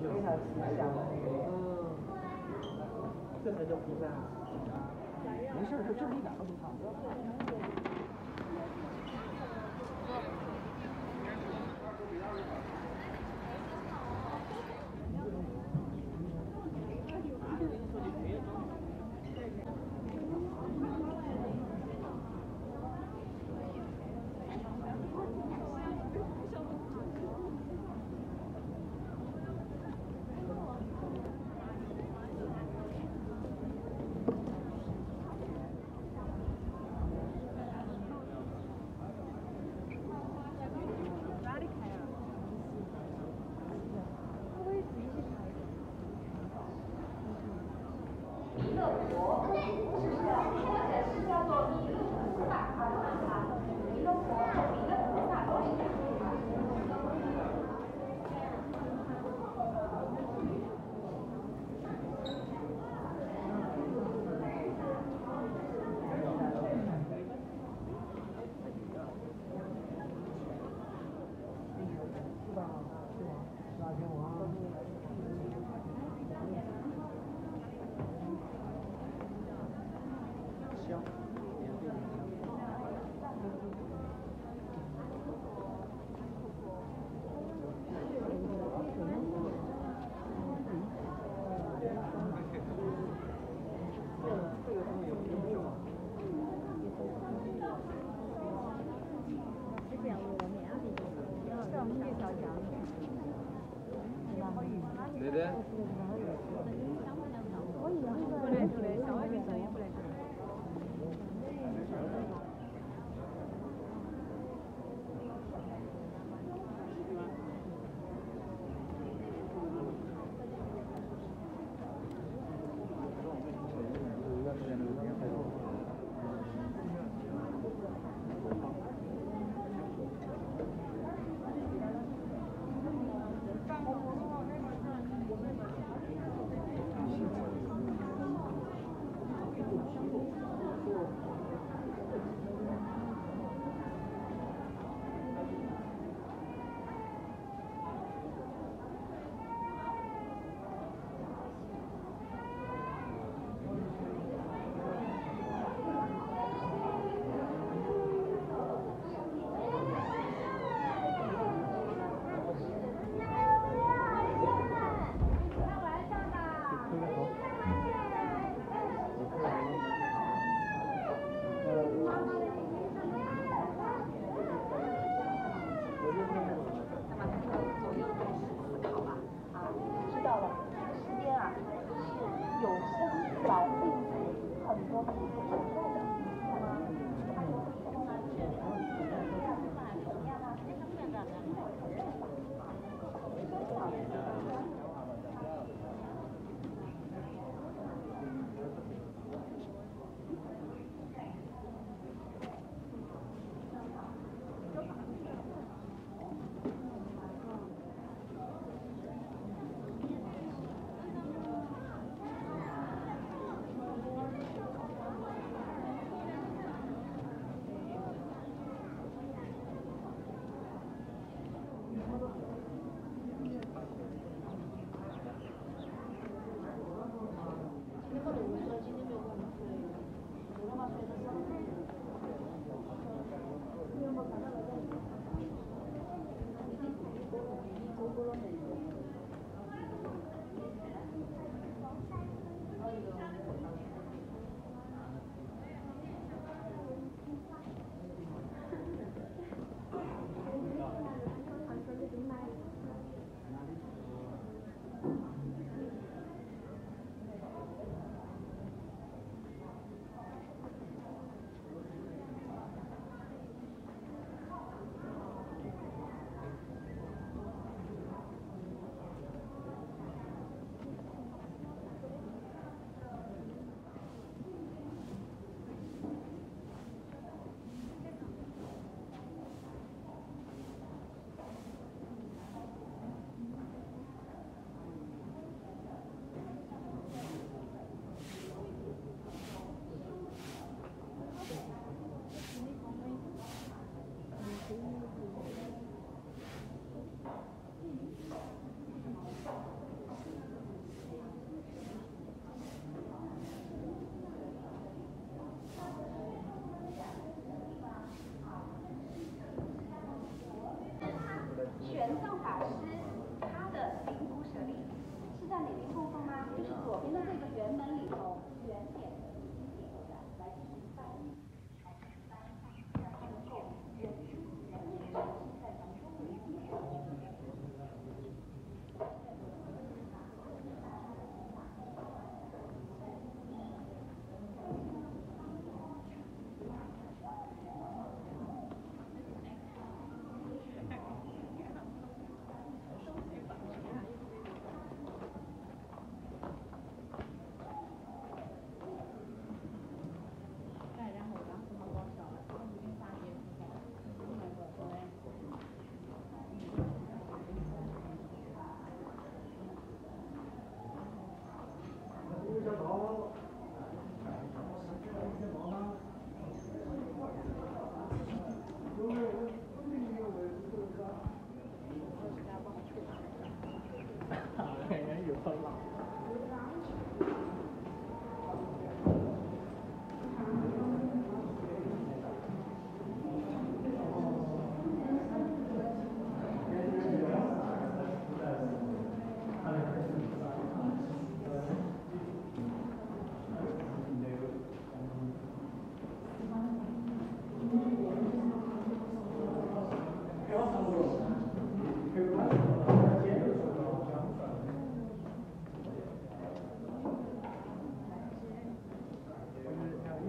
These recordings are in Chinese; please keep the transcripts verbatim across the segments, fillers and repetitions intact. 非常形象。嗯，这才叫皮蛋。没事，这这一点都不烫。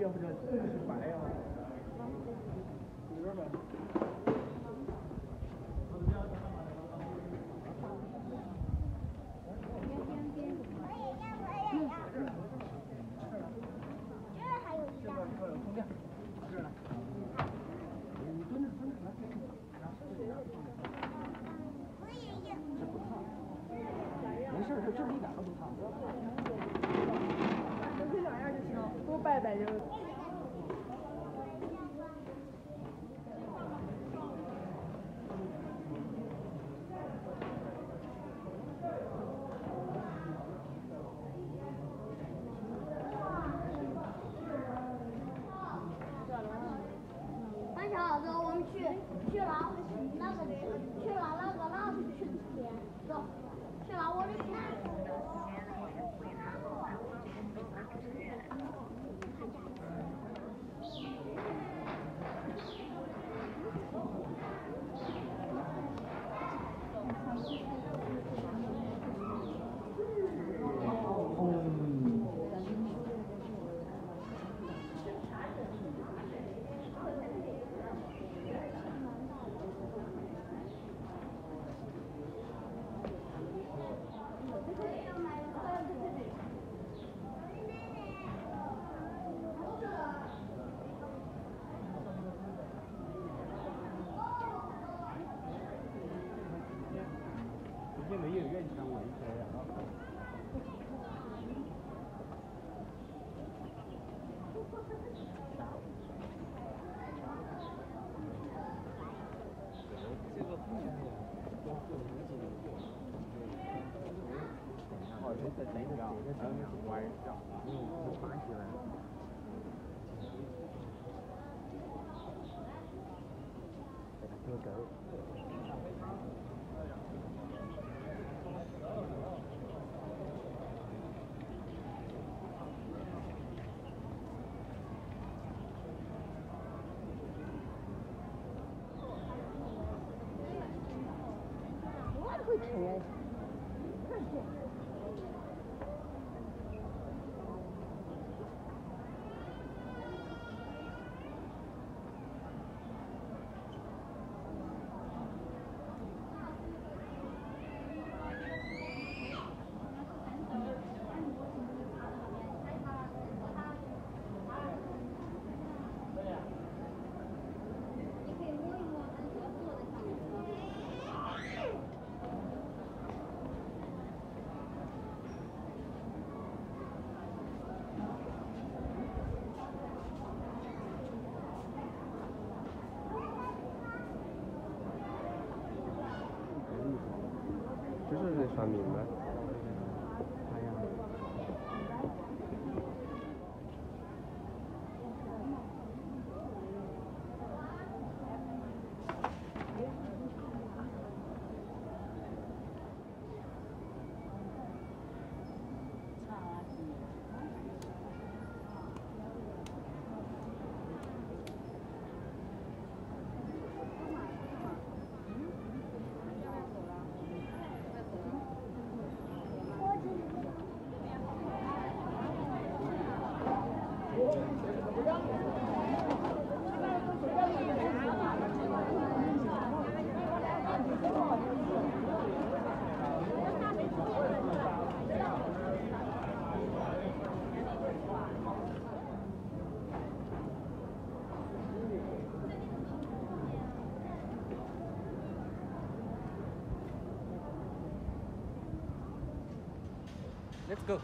要不然是白呀、啊。里边吧。 上面呢？哎呀！Let's go.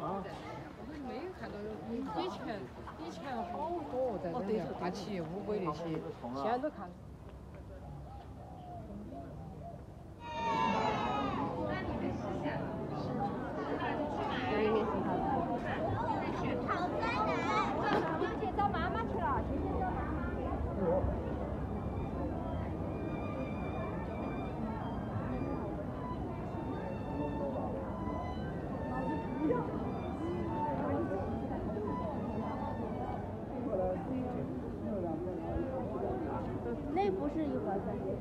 啊！我没有看到有，以前以前好多在那里爬起乌龟那些，现在都看。 那不是一盒三斤。